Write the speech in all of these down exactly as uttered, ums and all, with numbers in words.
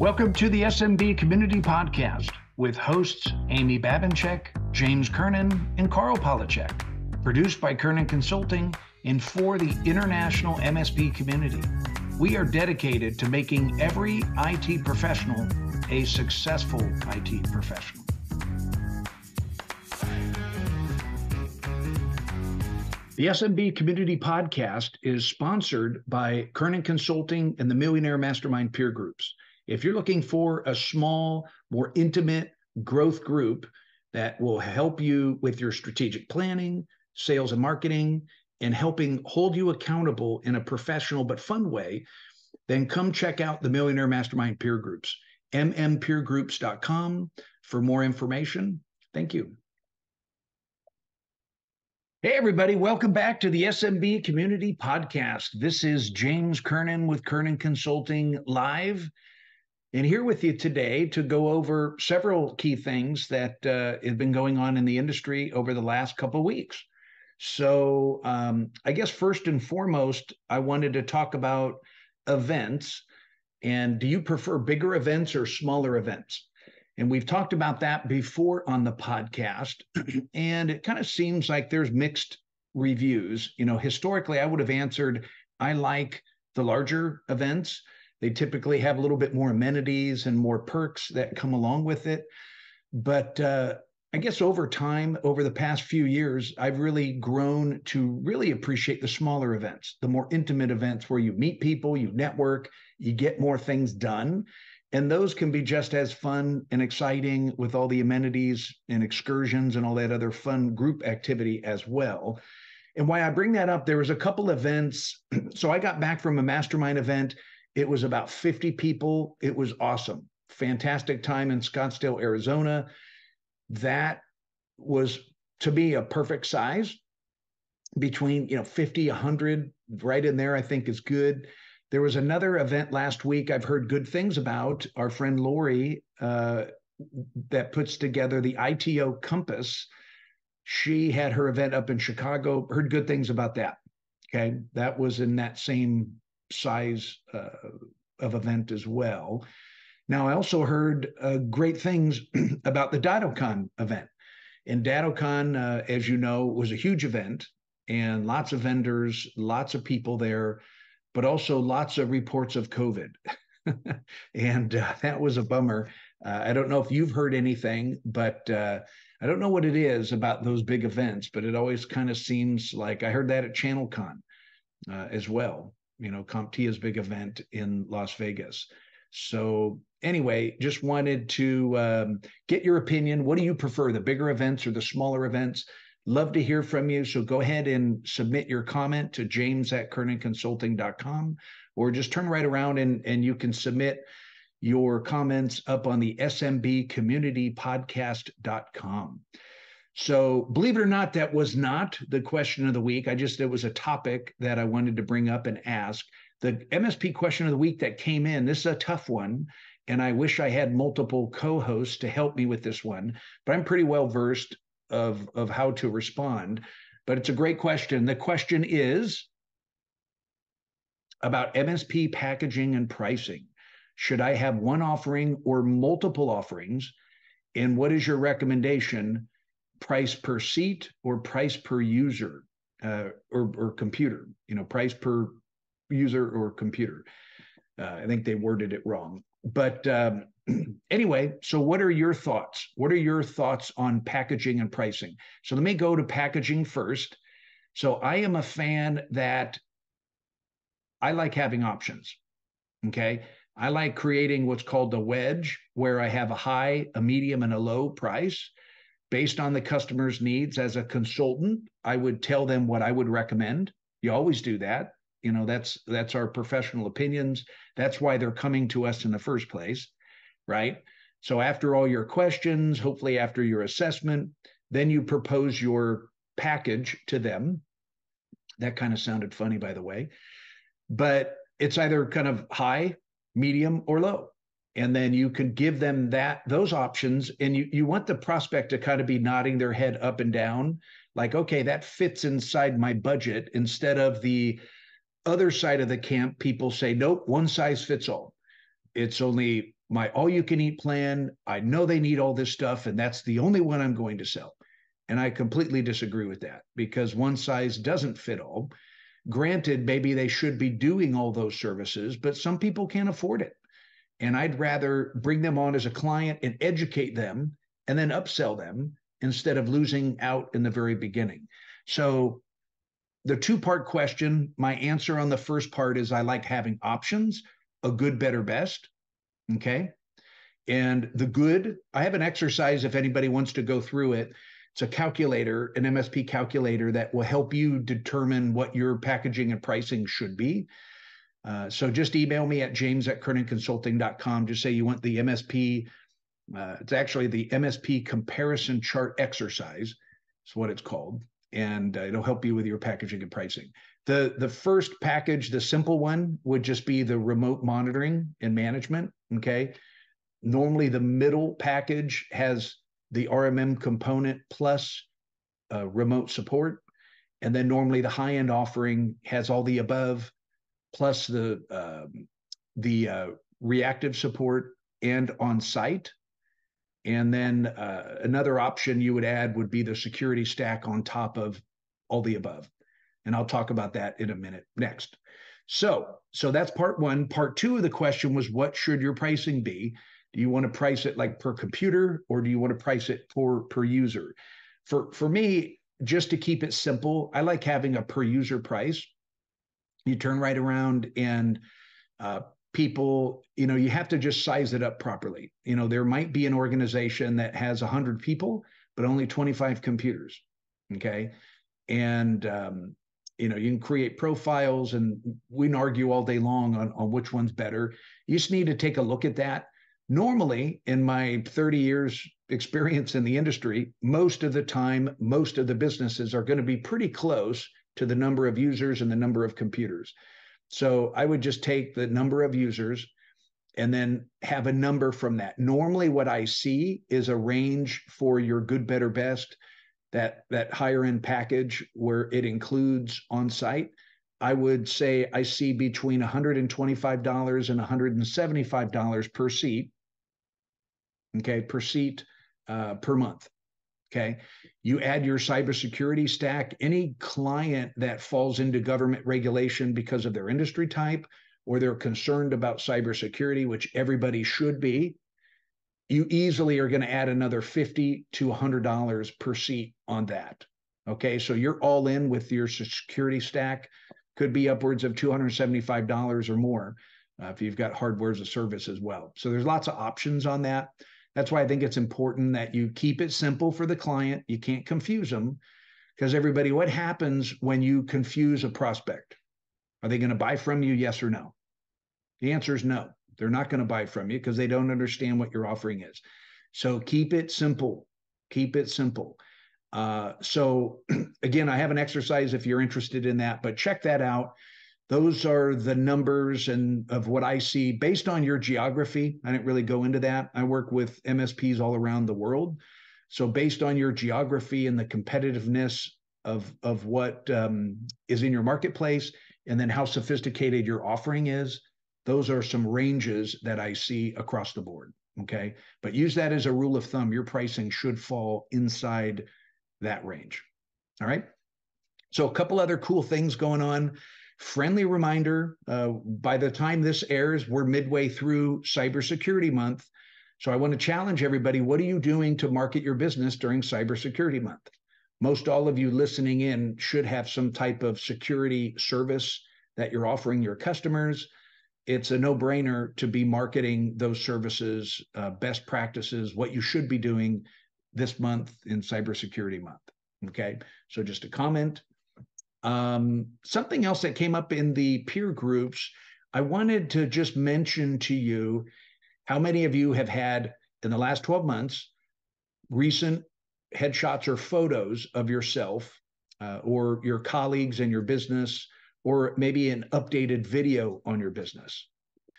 Welcome to the S M B Community Podcast with hosts Amy Babinchuk, James Kernan, and Carl Palachuk. Produced by Kernan Consulting and for the international M S P community. We are dedicated to making every I T professional a successful I T professional. The S M B Community Podcast is sponsored by Kernan Consulting and the Millionaire Mastermind Peer Groups. If you're looking for a small, more intimate growth group that will help you with your strategic planning, sales and marketing, and helping hold you accountable in a professional but fun way, then come check out the Millionaire Mastermind Peer Groups, m m peer groups dot com for more information. Thank you. Hey, everybody. Welcome back to the S M B Community Podcast. This is James Kernan with Kernan Consulting Live. And here with you today to go over several key things that uh, have been going on in the industry over the last couple of weeks. So um, I guess first and foremost, I wanted to talk about events. And do you prefer bigger events or smaller events? And we've talked about that before on the podcast, and it kind of seems like there's mixed reviews. You know, historically, I would have answered, I like the larger events. They typically have a little bit more amenities and more perks that come along with it. But uh, I guess over time, over the past few years, I've really grown to really appreciate the smaller events, the more intimate events where you meet people, you network, you get more things done. And those can be just as fun and exciting with all the amenities and excursions and all that other fun group activity as well. And why I bring that up, there was a couple events. So I got back from a mastermind event. It was about fifty people. It was awesome. Fantastic time in Scottsdale, Arizona. That was, to me, a perfect size between, you know, fifty, one hundred, right in there, I think is good. There was another event last week I've heard good things about, our friend Lori, uh, that puts together the I T O Compass. She had her event up in Chicago, heard good things about that, okay? That was in that same size uh, of event as well. Now, I also heard uh, great things about the DattoCon event. And DattoCon, uh, as you know, was a huge event, and lots of vendors, lots of people there, but also lots of reports of COVID. and uh, that was a bummer. Uh, I don't know if you've heard anything, but uh, I don't know what it is about those big events, but it always kind of seems like I heard that at ChannelCon uh, as well, you know, CompTIA's big event in Las Vegas. So anyway, just wanted to um, get your opinion. What do you prefer, the bigger events or the smaller events? Love to hear from you. So go ahead and submit your comment to james at kernan consulting dot com, or just turn right around and, and you can submit your comments up on the S M B community podcast dot com. So believe it or not, that was not the question of the week. I just, it was a topic that I wanted to bring up and ask. The M S P question of the week that came in, this is a tough one, and I wish I had multiple co-hosts to help me with this one, but I'm pretty well versed of, of how to respond, but it's a great question. The question is about M S P packaging and pricing. Should I have one offering or multiple offerings? And what is your recommendation? Price per seat or price per user uh, or, or computer? You know, price per user or computer. Uh, I think they worded it wrong. But um, anyway, so what are your thoughts? What are your thoughts on packaging and pricing? So let me go to packaging first. So I am a fan that I like having options, okay? I like creating what's called the wedge, where I have a high, a medium, and a low price. Based on the customer's needs as a consultant, I would tell them what I would recommend. You always do that. You know, that's that's our professional opinions. That's why they're coming to us in the first place, right? So after all your questions, hopefully after your assessment, then you propose your package to them. That kind of sounded funny, by the way. But it's either kind of high, medium, or low. And then you can give them that those options. And you, you want the prospect to kind of be nodding their head up and down, like, okay, that fits inside my budget, instead of the other side of the camp, people say, nope, one size fits all. It's only my all-you-can-eat plan. I know they need all this stuff, and that's the only one I'm going to sell. And I completely disagree with that, because one size doesn't fit all. Granted, maybe they should be doing all those services, but some people can't afford it. And I'd rather bring them on as a client and educate them and then upsell them instead of losing out in the very beginning. So the two-part question, my answer on the first part is I like having options, a good, better, best, okay? And the good, I have an exercise if anybody wants to go through it. It's a calculator, an M S P calculator that will help you determine what your packaging and pricing should be. Uh, so just email me at james at kernan consulting dot com. Just say you want the M S P. Uh, it's actually the M S P comparison chart exercise. It's what it's called. And uh, it'll help you with your packaging and pricing. The, the first package, the simple one, would just be the remote monitoring and management, okay? Normally the middle package has the R M M component plus uh, remote support. And then normally the high-end offering has all the above, plus the uh, the uh, reactive support and on-site. And then uh, another option you would add would be the security stack on top of all the above. And I'll talk about that in a minute next. So, so that's part one. Part two of the question was, what should your pricing be? Do you want to price it like per computer, or do you want to price it per, per user? For, for me, just to keep it simple, I like having a per user price. You turn right around and uh, people, you know, you have to just size it up properly. You know, there might be an organization that has one hundred people, but only twenty-five computers, okay? And, um, you know, you can create profiles, and we can argue all day long on, on which one's better. You just need to take a look at that. Normally, in my thirty years experience in the industry, most of the time, most of the businesses are going to be pretty close to the number of users and the number of computers. So I would just take the number of users and then have a number from that. Normally what I see is a range for your good, better, best, that, that higher end package where it includes on-site. I would say I see between one hundred twenty-five dollars and one hundred seventy-five dollars per seat, okay, per seat uh, per month. Okay, you add your cybersecurity stack. Any client that falls into government regulation because of their industry type, or they're concerned about cybersecurity, which everybody should be, you easily are going to add another fifty dollars to one hundred dollars per seat on that. Okay, so you're all in with your security stack, could be upwards of two hundred seventy-five dollars or more uh, if you've got hardware as a service as well. So there's lots of options on that. That's why I think it's important that you keep it simple for the client. You can't confuse them, because everybody, what happens when you confuse a prospect? Are they going to buy from you, yes or no? The answer is no. They're not going to buy from you because they don't understand what your offering is. So keep it simple. Keep it simple. Uh, so again, I have an exercise if you're interested in that, but check that out. Those are the numbers and of what I see based on your geography. I didn't really go into that. I work with M S Ps all around the world. So based on your geography and the competitiveness of, of what um, is in your marketplace, and then how sophisticated your offering is, those are some ranges that I see across the board, okay? But use that as a rule of thumb. Your pricing should fall inside that range, all right? So a couple other cool things going on. Friendly reminder, uh, by the time this airs, we're midway through Cybersecurity Month. So I want to challenge everybody, what are you doing to market your business during Cybersecurity Month? Most all of you listening in should have some type of security service that you're offering your customers. It's a no-brainer to be marketing those services, uh, best practices, what you should be doing this month in Cybersecurity Month, okay? So just a comment. Um, something else that came up in the peer groups, I wanted to just mention to you how many of you have had in the last twelve months recent headshots or photos of yourself uh, or your colleagues in your business, or maybe an updated video on your business.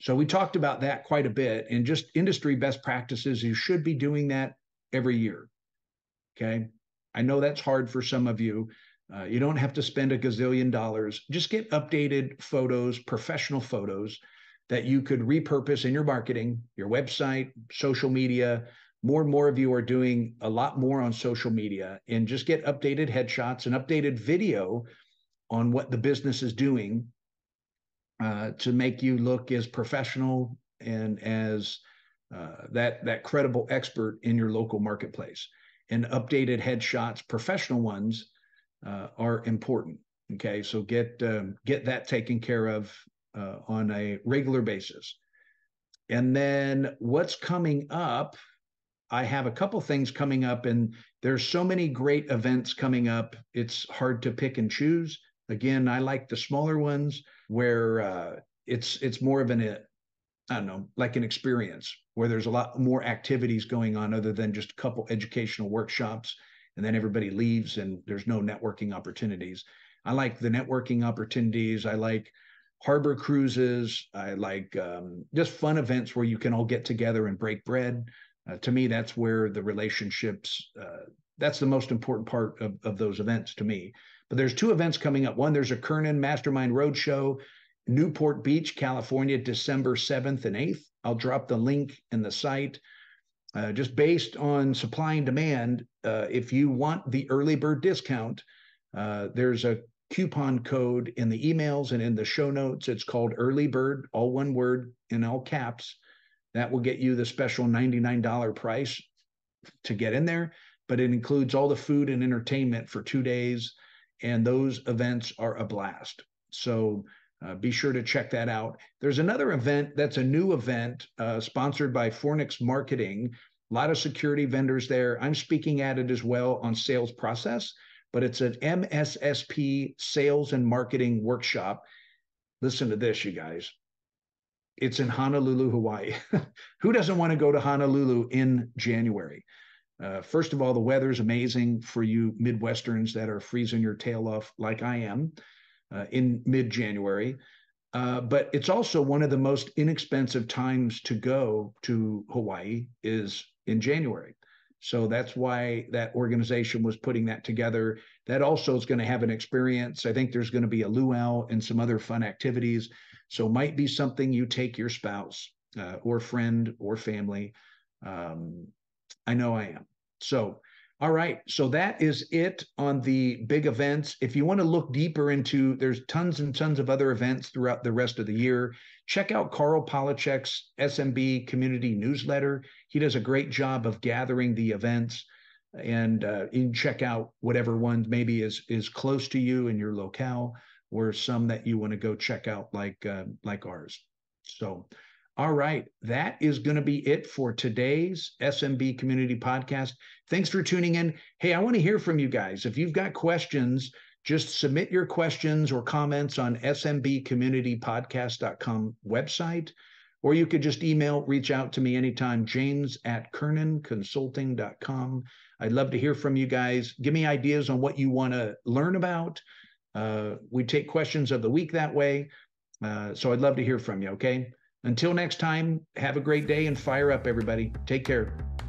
So we talked about that quite a bit, and just industry best practices, you should be doing that every year, okay? I know that's hard for some of you. Uh, you don't have to spend a gazillion dollars. Just get updated photos, professional photos. that you could repurpose in your marketing, your website, social media. More and more of you are doing a lot more on social media, and just get updated headshots and updated video on what the business is doing uh, to make you look as professional and as uh, that, that credible expert in your local marketplace. And updated headshots, professional ones, uh, are important. Okay, so get um, get that taken care of uh, on a regular basis. And then what's coming up? I have a couple things coming up, and there's so many great events coming up. It's hard to pick and choose. Again, I like the smaller ones where uh, it's it's more of an I don't know, like an experience where there's a lot more activities going on other than just a couple educational workshops, and then everybody leaves and there's no networking opportunities. I like the networking opportunities. I like harbor cruises. I like um, just fun events where you can all get together and break bread. Uh, to me, that's where the relationships, uh, that's the most important part of, of those events to me. But there's two events coming up. One, there's a Kernan Mastermind Roadshow, Newport Beach, California, December seventh and eighth. I'll drop the link in the site. Uh, just based on supply and demand, uh, if you want the early bird discount, uh, there's a coupon code in the emails and in the show notes. It's called early bird, all one word in all caps. That will get you the special ninety-nine dollar price to get in there, but it includes all the food and entertainment for two days, and those events are a blast. So Uh, be sure to check that out. There's another event that's a new event uh, sponsored by Fornix Marketing. A lot of security vendors there. I'm speaking at it as well on sales process, but it's an M S S P sales and marketing workshop. Listen to this, you guys. It's in Honolulu, Hawaii. Who doesn't want to go to Honolulu in January? Uh, first of all, the weather's amazing for you Midwesterns that are freezing your tail off like I am. Uh, in mid-January, uh, but it's also one of the most inexpensive times to go to Hawaii is in January. So that's why that organization was putting that together. That also is going to have an experience. I think there's going to be a luau and some other fun activities. So might be something you take your spouse uh, or friend or family. Um, I know I am. So all right, so that is it on the big events. If you want to look deeper into, there's tons and tons of other events throughout the rest of the year. Check out Carl Palachuk's S M B community newsletter. He does a great job of gathering the events, and uh, you can check out whatever one maybe is is close to you in your locale, or some that you want to go check out like uh, like ours. So. All right, that is going to be it for today's S M B Community Podcast. Thanks for tuning in. Hey, I want to hear from you guys. If you've got questions, just submit your questions or comments on S M B community podcast dot com website, or you could just email, reach out to me anytime, james at kernan consulting dot com. I'd love to hear from you guys. Give me ideas on what you want to learn about. Uh, we take questions of the week that way, uh, so I'd love to hear from you, okay? Until next time, have a great day and fire up, everybody. Take care.